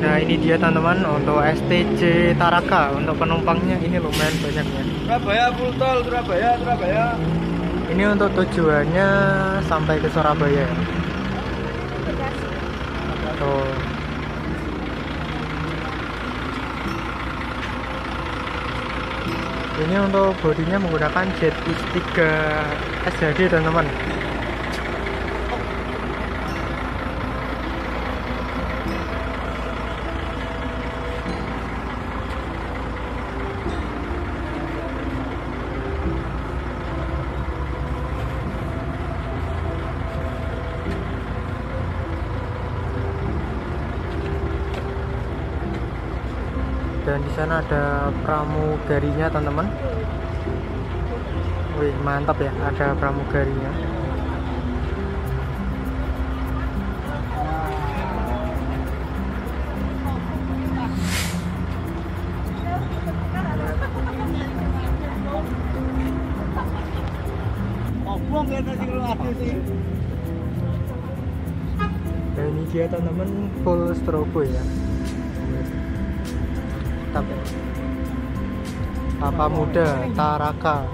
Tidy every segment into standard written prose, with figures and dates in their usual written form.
Nah ini dia teman-teman untuk STJ Taraka. Untuk penumpangnya ini lumayan banyak ya. Surabaya full tol, Surabaya, Surabaya. Ini untuk tujuannya sampai ke Surabaya. Tuh. Ini untuk bodinya menggunakan Jetbus 3 SDD teman-teman. Dan di sana ada pramugarinya teman-teman. Wih mantap ya, ada pramugarinya. Dan ini dia teman-teman full strobo ya. Apa muda Taraka.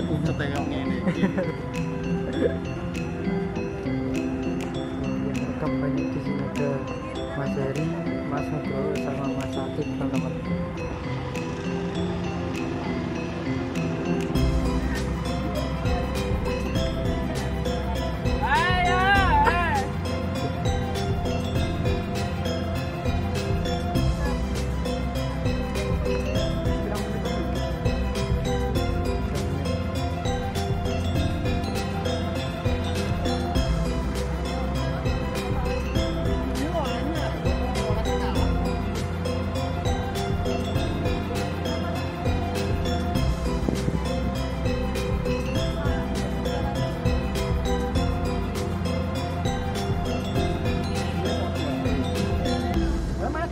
Puncet yang ini. Yang rekam banyak di sini ada Mas Heri, Mas Hero, sama Mas Atik teman-teman.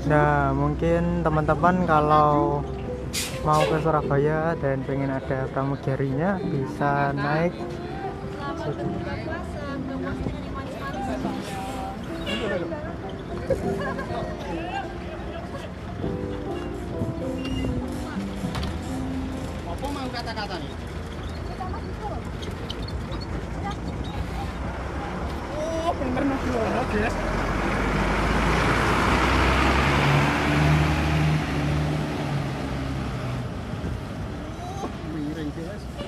Nah mungkin teman-teman kalau mau ke Surabaya dan pengen ada pramugarinya bisa naik apa mau kata-kata nih? Oh bener-bener ya. Yes.